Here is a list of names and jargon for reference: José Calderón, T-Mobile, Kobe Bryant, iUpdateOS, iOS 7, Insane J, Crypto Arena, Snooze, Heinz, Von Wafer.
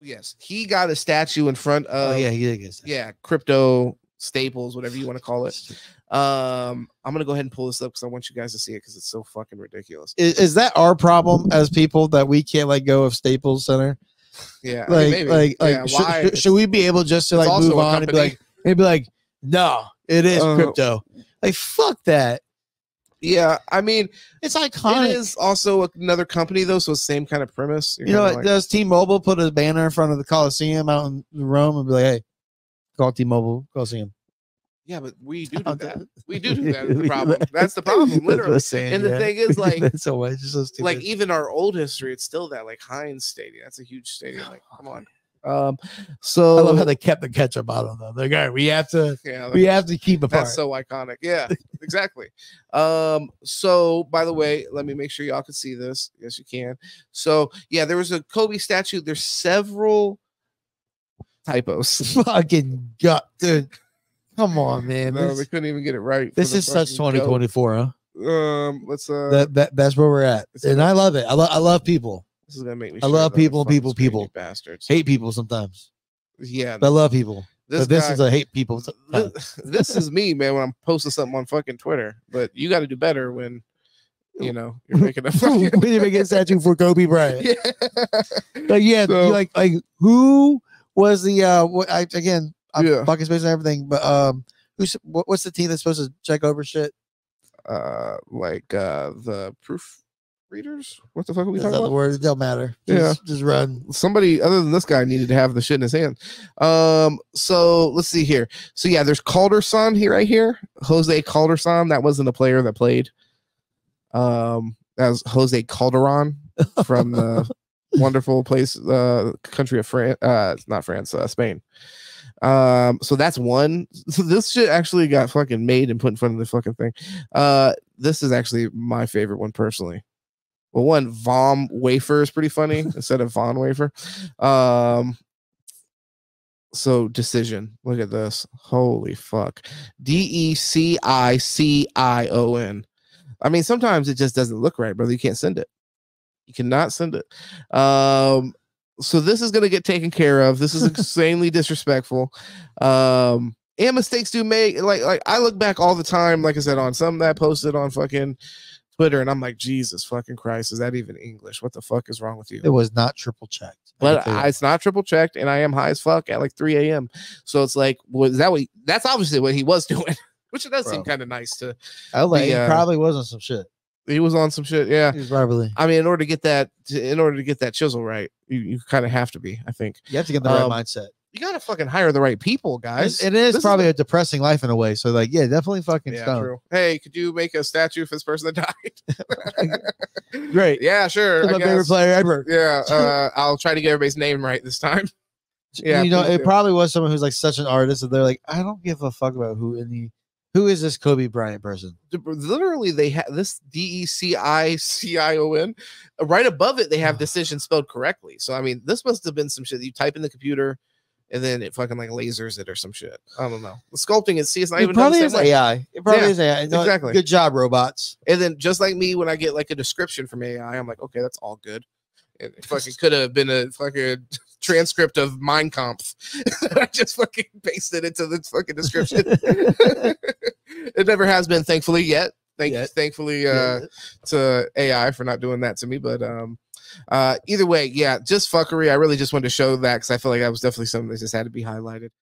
Yes, he got a statue in front of he did get a statue. Crypto Staples, whatever you want to call it. I'm gonna go ahead and pull this up because I want you guys to see it because it's so fucking ridiculous. Is that our problem as people that we can't let go of Staples Center? Yeah, like, I mean, maybe. Should we be able just to like move on and be like, no, it is crypto. Like, fuck that. Yeah, I mean, it's iconic. It is also another company though, so it's the same kind of premise. You know, like, does T-Mobile put a banner in front of the Coliseum out in Rome and be like, hey, call T-Mobile Coliseum? Yeah, but we do that. We do that. The problem. That's the problem, literally. And the thing is, like, like even our old history, it's still that. Like Heinz Stadium, that's a huge stadium. Like, come on. So I love how they kept the ketchup bottle though. They're like, all right, we have to, we have to keep apart. That's so iconic. Yeah, exactly. So by the way, let me make sure y'all can see this. Yes, you can. So yeah, there was a Kobe statue. There's several typos. Fucking gut, dude. Come on, man. No, we couldn't even get it right. This is such 2024, huh? Let's that's where we're at. And I love it. I love people. This is gonna make me. I love people, people. Bastards hate people sometimes. Yeah, but I love people. This is a hate people. This is me, man. When I'm posting something on fucking Twitter, but you got to do better when you know you're making a fucking. We didn't get a statue for Kobe Bryant. Yeah, but yeah, so, like who was the bucket space and everything, but what's the team that's supposed to check over shit? The proof. Readers, what the fuck are we talking about? The words don't matter. Just run. Somebody other than this guy needed to have the shit in his hand. So let's see here. So yeah, there's Calderón right here. José Calderón. That wasn't a player that played. That was José Calderón from the wonderful place, country of France. Not France, Spain. So that's one. So this shit actually got fucking made and put in front of the fucking thing. This is actually my favorite one personally. Well, one, Von Wafer is pretty funny instead of Von Wafer. So decision. Look at this. Holy fuck. DECICION. I mean, sometimes it just doesn't look right, brother. You can't send it. You cannot send it. So this is going to get taken care of. This is insanely disrespectful. And mistakes do make. Like I look back all the time, like I said, on something that I posted on fucking Twitter, and I'm like, Jesus fucking Christ, is that even English? What the fuck is wrong with you? It was not triple checked, but it's not triple checked, and I am high as fuck at like 3 a.m. So it's like, was that what? That's obviously what he was doing, which it does seem kind of nice to. He probably was on some shit. He was on some shit, yeah. He was probably. I mean, in order to get that chisel right, you kind of have to be. I think you have to get the right mindset. You gotta fucking hire the right people, guys. It is probably a depressing life in a way. So, like, yeah, definitely fucking true. Hey, could you make a statue for this person that died? Great. Yeah, sure. My favorite player ever. Yeah. I'll try to get everybody's name right this time. Yeah. You know, it probably was someone who's like such an artist that they're like, I don't give a fuck about who is this Kobe Bryant person. Literally, they have this DECICION. Right above it, they have decision spelled correctly. So I mean, this must have been some shit that you type in the computer. And then it fucking like lasers it or some shit. I don't know. The sculpting is it's not even probably is AI. It probably is AI. No, exactly. Good job, robots. And then just like me, when I get like a description from AI, I'm like, okay, that's all good. It fucking could have been a fucking transcript of Mein Kampf. I just fucking pasted it into the fucking description. It never has been, thankfully, yet. Thankfully to AI for not doing that to me, but either way, yeah, just fuckery. I really just wanted to show that because I feel like that was definitely something that just had to be highlighted.